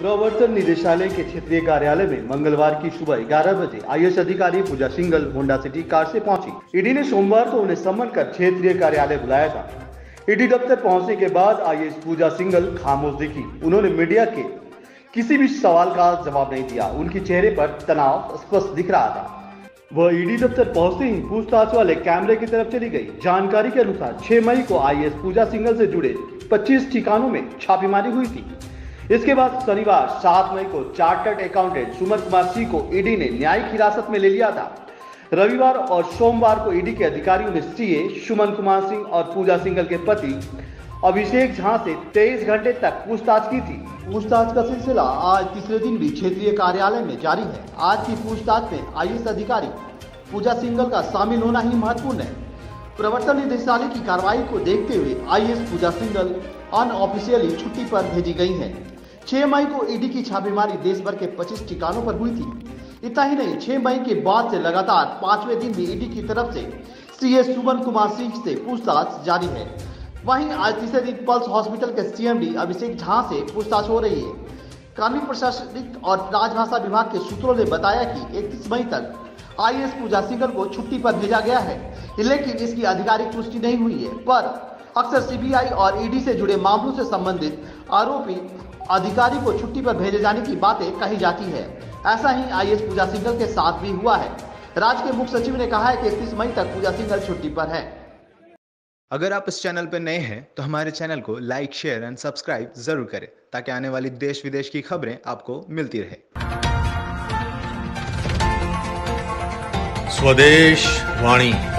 प्रवर्तन निदेशालय के क्षेत्रीय कार्यालय में मंगलवार की सुबह 11 बजे आईएएस अधिकारी Puja Singhal Honda City car से पहुंची। ईडी ने सोमवार को उन्हें सम्मन कर क्षेत्रीय कार्यालय बुलाया था। ईडी दफ्तर पहुंचने के बाद आईएएस पूजा सिंघल खामोश दिखी। उन्होंने मीडिया के किसी भी सवाल का जवाब नहीं दिया। उनके चेहरे पर तनाव स्पष्ट दिख रहा था। वह ईडी दफ्तर पहुँचते ही पूछताछ वाले कैमरे की तरफ चली गई। जानकारी के अनुसार 6 मई को आईएएस पूजा सिंघल से जुड़े 25 ठिकानों में छापेमारी हुई थी। इसके बाद शनिवार 7 मई को चार्टर्ड अकाउंटेंट सुमन कुमार सिंह को ईडी ने न्यायिक हिरासत में ले लिया था। रविवार और सोमवार को ईडी के अधिकारियों ने सीए सुमन कुमार सिंह और पूजा सिंघल के पति अभिषेक झा से 23 घंटे तक पूछताछ की थी। पूछताछ का सिलसिला आज तीसरे दिन भी क्षेत्रीय कार्यालय में जारी है। आज की पूछताछ में आईएएस अधिकारी पूजा सिंघल का शामिल होना ही महत्वपूर्ण है। प्रवर्तन निदेशालय की कार्रवाई को देखते हुए आईएएस पूजा सिंघल अनऑफिशियली छुट्टी पर भेजी गयी है। 6 मई को ईडी की छापेमारी देश भर के 25 ठिकानों पर हुई थी। इतना ही नहीं, 6 मई के बाद से लगातार 5वें दिन भी ईडी की तरफ से सीए सुमन कुमार सिंह से पूछताछ जारी है। वहीं आज तीसरे दिन पल्स हॉस्पिटल के CMD अभिषेक झा से पूछताछ हो रही है। कानून प्रशासनिक और राजभाषा विभाग के सूत्रों ने बताया कि 31 मई तक IAS पूजा सिंघल को छुट्टी पर भेजा गया है, लेकिन इसकी आधिकारिक पुष्टि नहीं हुई है। पर अक्सर CBI और ED से जुड़े मामलों से संबंधित आरोपी अधिकारी को छुट्टी पर भेजे जाने की बातें कही जाती है। ऐसा ही आईएएस पूजा सिंघल के साथ भी हुआ है। राज्य के मुख्य सचिव ने कहा है कि 31 मई तक पूजा सिंघल छुट्टी पर है। अगर आप इस चैनल पर नए हैं तो हमारे चैनल को लाइक, शेयर एंड सब्सक्राइब जरूर करें, ताकि आने वाली देश विदेश की खबरें आपको मिलती रहे। स्वदेश वाणी।